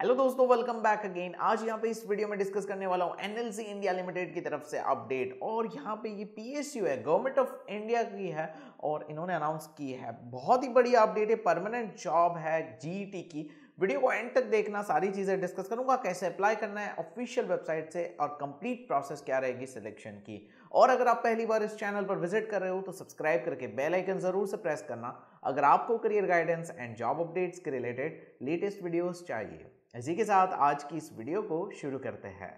Hello दोस्तों, welcome back again. आज यहाँ पे इस वीडियो में डिस्कस करने वाला हूँ एनएलसी इंडिया लिमिटेड की तरफ से अपडेट। और यहाँ पे ये पीएसयू है, गवर्नमेंट ऑफ इंडिया की है और इन्होंने अनाउंस की है। बहुत ही बढ़िया अपडेट है, परमानेंट जॉब है जीईटी की। वीडियो को एंड तक देखना, सारी चीज़ें डिस्कस करूंगा, कैसे अप्लाई करना है ऑफिशियल वेबसाइट से और कंप्लीट प्रोसेस क्या रहेगी सिलेक्शन की। और अगर आप पहली बार इस चैनल पर विजिट कर रहे हो तो सब्सक्राइब करके बेल आइकन ज़रूर से प्रेस करना अगर आपको career guidance and job updates के रिलेटेड लेटेस्ट वीडियोज़ चाहिए। इसी के साथ आज की इस वीडियो को शुरू करते हैं।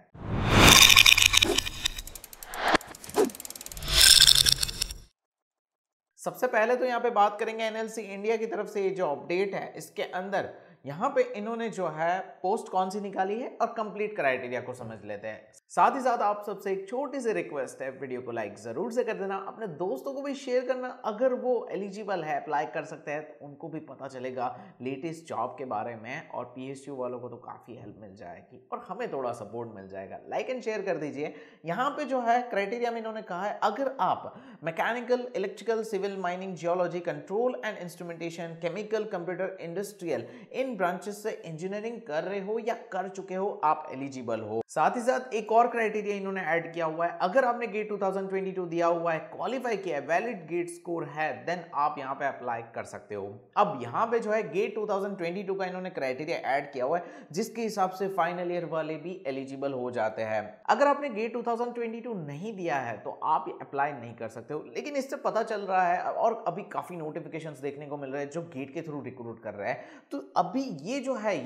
सबसे पहले तो यहाँ पे बात करेंगे एनएलसी इंडिया की तरफ से ये जो अपडेट है, इसके अंदर यहाँ पे इन्होंने जो है पोस्ट कौन सी निकाली है और कंप्लीट क्राइटेरिया को समझ लेते हैं। साथ ही साथ आप सबसे एक छोटी सी रिक्वेस्ट है, वीडियो को लाइक ज़रूर से कर देना, अपने दोस्तों को भी शेयर करना। अगर वो एलिजिबल है, अप्लाई कर सकते हैं, तो उनको भी पता चलेगा लेटेस्ट जॉब के बारे में और पीएसयू वालों को तो काफ़ी हेल्प मिल जाएगी और हमें थोड़ा सपोर्ट मिल जाएगा। लाइक एंड शेयर कर दीजिए। यहाँ पर जो है क्राइटेरिया में इन्होंने कहा है, अगर आप mechanical, electrical, civil, mining, geology, control and instrumentation, chemical, computer, industrial branches से इंजीनियरिंग कर रहे हो या कर चुके हो, आप एलिजिबल हो। साथ ही साथ एक और क्राइटेरिया इन्होंने ऐड किया हुआ है, अगर आपने गेट 2022 दिया हुआ है, क्वालिफाई किया है, वैलिड गेट स्कोर है, देन आप यहां पे अप्लाई कर सकते हो। अब यहां पे जो है गेट 2022 का इन्होंने क्राइटेरिया ऐड किया हुआ है, जिसके हिसाब से फाइनल ईयर वाले भी एलिजिबल हो जाते हैं। अगर आपने गेट 2022 नहीं दिया है तो आप अप्लाई नहीं कर सकते हो। लेकिन इससे पता चल रहा है और अभी काफी नोटिफिकेशन देखने को मिल रहे हैं जो गेट के थ्रू रिक्रूट कर रहे हैं, तो अभी ये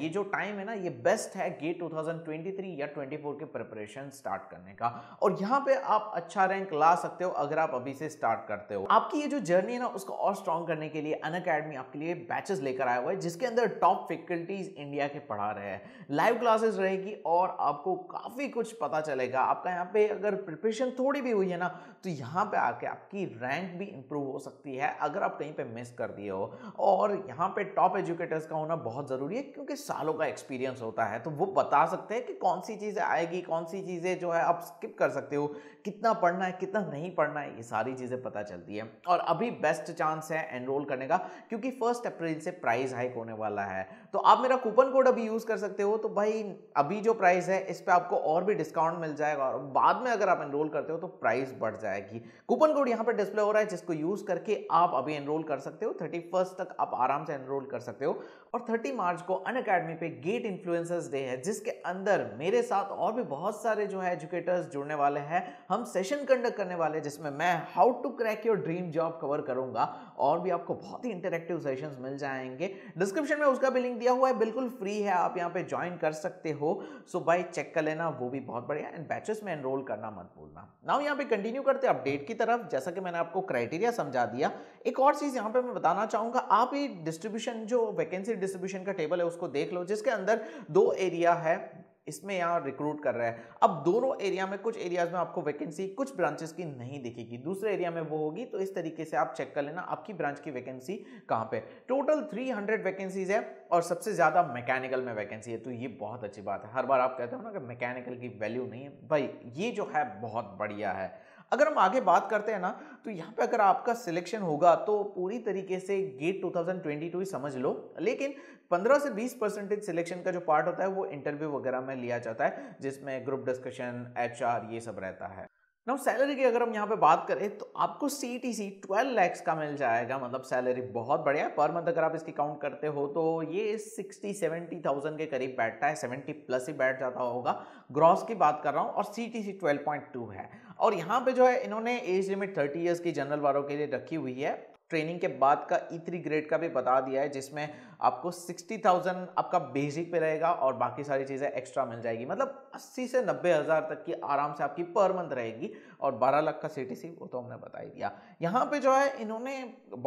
जो टाइम है ना, ये बेस्ट है गेट 2023 या 24 के प्रिपरेशन स्टार्ट करने का। और यहाँ पे आप अच्छा रैंक ला सकते हो अगर आप अभी से स्टार्ट करते हो। आपकी ये जो जर्नी है ना, उसको और स्ट्रॉन्ग करने के लिए अनअकैडमी आपके लिए बैचेस लेकर आया हुआ है, जिसके अंदर टॉप फैकल्टीज इंडिया के पढ़ा रहे हैं। लाइव क्लासेस रहेगी और आपको काफी कुछ पता चलेगा। आपका यहाँ पे अगर प्रिपरेशन थोड़ी भी हुई है ना, तो यहाँ पे आके आपकी रैंक भी इंप्रूव हो सकती है अगर आप कहीं पे मिस कर दिए हो। और यहाँ पे टॉप एजुकेटर्स का होना बहुत जरूरी है, क्योंकि सालों का एक्सपीरियंस होता है, तो वो बता सकते हैं कि कौन सी चीजें आएगी, कौन सी चीजें जो है आप स्किप कर सकते हो, कितना पढ़ना है, कितना नहीं पढ़ना है, ये सारी चीजें पता चलती है। और अभी बेस्ट चांस है एनरोल करने का, क्योंकि 1 अप्रैल से प्राइस हाइक होने वाला है। तो आप मेरा कूपन कोड अभी यूज कर सकते हो, तो भाई अभी जो प्राइस है इस पर आपको और भी डिस्काउंट मिल जाएगा और बाद में अगर आप एनरोल करते हो तो प्राइस बढ़ जाएगी। कूपन कोड यहाँ पर डिस्प्ले हो रहा है, जिसको यूज करके आप अभी एनरोल कर सकते हो। 31 तक आप आराम से एनरोल कर सकते हो। और 30 मार्च को अनअकैडमी पे गेट इन्फ्लुएंसर्स डे है, जिसके अंदर मेरे साथ और भी बहुत सारे जो है एजुकेटर्स जुड़ने वाले हैं। हम सेशन कंडक्ट करने वाले हैं, जिसमें मैं how to crack your dream job cover करूंगा और भी आपको बहुत ही इंटरेक्टिव सेशंस मिल जाएंगे। डिस्क्रिप्शन में उसका भी लिंक दिया हुआ है, बिल्कुल फ्री है, आप यहाँ पे ज्वाइन कर सकते हो। सो भाई चेक कर लेना, वो भी बहुत बढ़िया। एंड बैचेस में एनरोल करना मत भूलना। नाउ यहाँ पे कंटिन्यू करते हैं अपडेट की तरफ। जैसा कि मैंने आपको क्राइटेरिया समझा दिया, एक और चीज यहाँ पे मैं बताना चाहूंगा, आप ये डिस्ट्रीब्यूशन जो वैकेंसी डिस्ट्रीब्यूशन का टेबल है उसको देख लो, जिसके अंदर 2 एरिया है, इसमें यहाँ रिक्रूट कर रहा है। अब दोनों एरिया में, कुछ एरियाज में आपको वैकेंसी कुछ ब्रांचेस की नहीं दिखेगी, दूसरे एरिया में वो होगी। तो इस तरीके से आप चेक कर लेना आपकी ब्रांच की वैकेंसी कहाँ पे। टोटल 300 वैकेंसीज है और सबसे ज़्यादा मैकेनिकल में वैकेंसी है, तो ये बहुत अच्छी बात है। हर बार आप कहते हो ना कि मैकेनिकल की वैल्यू नहीं है, भाई ये जो है बहुत बढ़िया है। अगर हम आगे बात करते हैं ना, तो यहाँ पे अगर आपका सिलेक्शन होगा तो पूरी तरीके से गेट 2022 ही समझ लो। लेकिन 15 से 20% सिलेक्शन का जो पार्ट होता है वो इंटरव्यू वगैरह में लिया जाता है, जिसमें ग्रुप डिस्कशन, HR, ये सब रहता है। नाउ सैलरी की अगर हम यहाँ पे बात करें तो आपको CTC 12 लाख का मिल जाएगा, मतलब सैलरी बहुत बढ़िया है। पर मंथ अगर आप इसकी काउंट करते हो तो ये 60-70,000 के करीब बैठता है, 70 प्लस ही बैठ जाता होगा। ग्रॉस की बात कर रहा हूँ और CTC 12.2 है। और यहाँ पे जो है इन्होंने एज लिमिट 30 ईयर्स की जनरल वालों के लिए रखी हुई है। ट्रेनिंग के बाद का E3 ग्रेड का भी बता दिया है, जिसमें आपको 60,000 आपका बेसिक पे रहेगा और बाकी सारी चीज़ें एक्स्ट्रा मिल जाएगी, मतलब 80 से 90 हज़ार तक की आराम से आपकी पर मंथ रहेगी। और 12 लाख का CTC वो तो हमने बता ही दिया। यहाँ पे जो है इन्होंने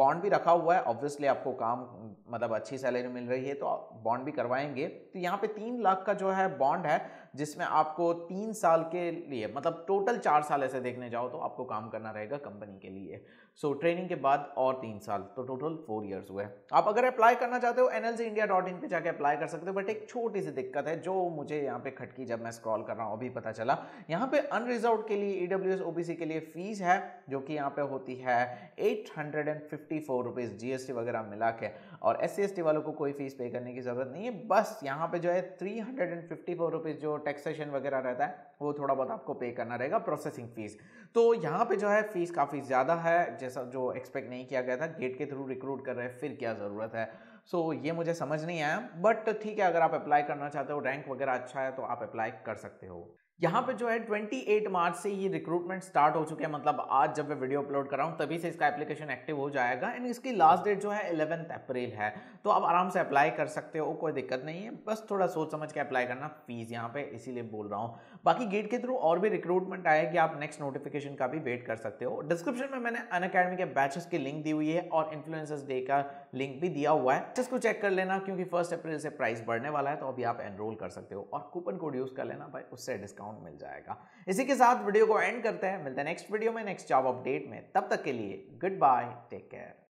बॉन्ड भी रखा हुआ है, ऑब्वियसली आपको काम मतलब अच्छी सैलरी मिल रही है तो बॉन्ड भी करवाएंगे। तो यहाँ पे 3 लाख का जो है बॉन्ड है, जिसमें आपको 3 साल के लिए, मतलब टोटल 4 साल ऐसे देखने जाओ तो आपको काम करना रहेगा कंपनी के लिए। सो ट्रेनिंग के बाद और 3 साल, तो टोटल 4 इयर्स हुए। आप अगर अप्लाई करना चाहते हो nlcindia.in पे जाके अप्लाई कर सकते हो। बट एक छोटी सी दिक्कत है जो मुझे यहाँ पे खटकी जब मैं स्क्रॉल कर रहा हूँ अभी पता चला, यहाँ पे अनरिजर्व के लिए EWS OBC के लिए फीस है जो कि यहाँ पे होती है 854 रुपीज़, GST वगैरह मिला के, और SC ST वालों को कोई फीस पे करने की ज़रूरत नहीं है। बस यहाँ पे जो है 354 रुपीज़ जो टैक्सेशन वगैरह रहता है वो थोड़ा बहुत आपको पे करना रहेगा प्रोसेसिंग फीस। तो यहाँ पे जो है फीस काफ़ी ज़्यादा है, जैसा जो एक्सपेक्ट नहीं किया गया था। गेट के थ्रू रिक्रूट कर रहे हैं, फिर क्या ज़रूरत है? सो ये मुझे समझ नहीं आया। बट ठीक है, अगर आप अप्लाई करना चाहते हो, रैंक वगैरह अच्छा है तो आप अप्लाई कर सकते हो। यहाँ पे जो है 28 मार्च से ये रिक्रूटमेंट स्टार्ट हो चुके हैं, मतलब आज जब मैं वीडियो अपलोड कर रहा हूँ तभी से इसका एप्लीकेशन एक्टिव हो जाएगा। एंड इसकी लास्ट डेट जो है 11 अप्रैल है, तो आप आराम से अप्लाई कर सकते हो, कोई दिक्कत नहीं है। बस थोड़ा सोच समझ के अप्लाई करना, फीस यहाँ पे इसीलिए बोल रहा हूँ। बाकी गेट के थ्रू और भी रिक्रूटमेंट आएगी, आप नेक्स्ट नोटिफिकेशन का भी वेट कर सकते हो। डिस्क्रिप्शन में मैंने अनअकैडमी के बैचेस की लिंक दी हुई है और इन्फ्लुएंसर्स डे का लिंक भी दिया हुआ है, इसको चेक कर लेना क्योंकि 1 अप्रैल से प्राइस बढ़ने वाला है। तो अभी आप एनरोल कर सकते हो और कूपन कोड यूज़ कर लेना भाई, उससे डिस्काउंट मिल जाएगा। इसी के साथ वीडियो को एंड करते हैं, मिलते हैं नेक्स्ट वीडियो में नेक्स्ट जॉब अपडेट में। तब तक के लिए गुड बाय, टेक केयर।